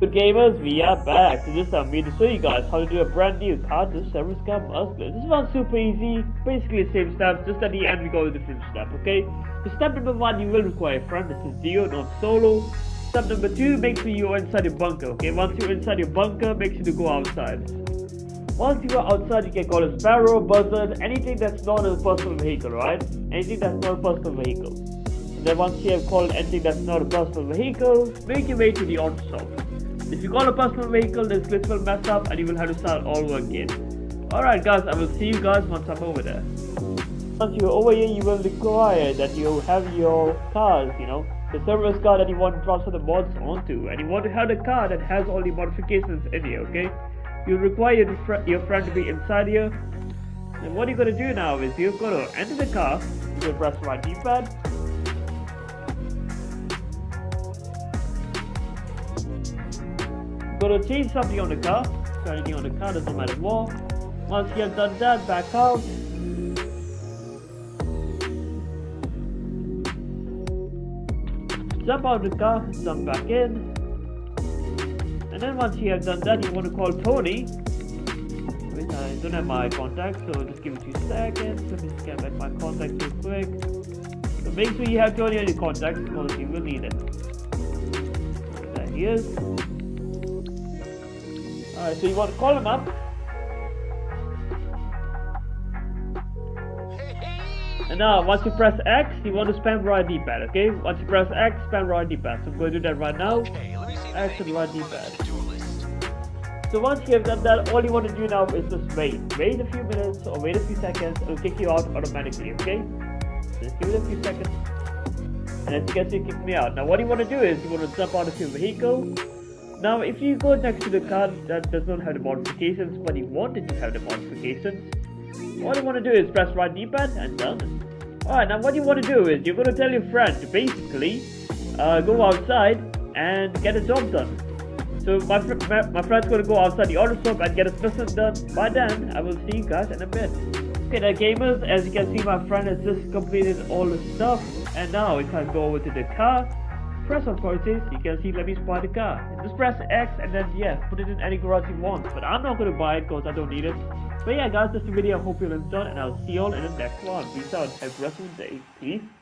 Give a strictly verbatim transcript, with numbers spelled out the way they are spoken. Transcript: So gamers, we are back. So this is me to show you guys how to do a brand new card to service card muscle. This one's super easy, basically the same stuff, just at the end we go with a different step, okay? So step number one, you will require a friend, this is Dio, not solo. Step number two, make sure you're inside your bunker, okay? Once you're inside your bunker, make sure to go outside. Once you are outside, you can call a Sparrow, Buzzard, anything that's not a personal vehicle, right? Anything that's not a personal vehicle. And then once you have called anything that's not a personal vehicle, make your way to the auto shop. If you call a personal vehicle, this glitch will mess up and you will have to start all over again. Alright guys, I will see you guys once I'm over there. Once you're over here, you will require that you have your cars, you know, the service car that you want to transfer the mods onto, and you want to have a car that has all the modifications in here, okay? You require your, fr your friend to be inside here. And what you're going to do now is you're going to enter the car, you're going to press right D-pad. You're going to change something on the car, so anything on the car doesn't matter more. Once you have done that, back out. Jump out of the car, jump back in. And then once you have done that, you want to call Tony. Wait, I don't have my contact, so just give it two seconds. Let me just get back my contact real quick. So make sure you have Tony on your contact because you will need it. There he is. Alright, so you want to call him up, and now once you press X, you want to spam right D-pad, okay? Once you press X, spam right D-pad. So I'm going to do that right now. Okay, let me see X and right D-pad. So once you have done that, all you want to do now is just wait. Wait a few minutes or wait a few seconds, it will kick you out automatically, okay? Just give it a few seconds, and as you can see, it kicked me out. Now what you want to do is you want to jump out of your vehicle. Now if you go next to the car that does not have the modifications but you wanted to have the modifications, all you want to do is press right D-pad and done. Alright, now what you want to do is you're going to tell your friend to basically uh, go outside and get a job done. So my, fr my, my friend's going to go outside the auto shop and get his business done. By then, I will see you guys in a bit. Okay, now gamers, as you can see, my friend has just completed all the stuff, and now if I go over to the car, press on purchase, you can see let me buy the car. Just press X and then yeah, put it in any garage you want. But I'm not going to buy it because I don't need it. But yeah guys, that's the video. I hope you enjoyed and I'll see you all in the next one. Peace out. Have a restful day. Peace.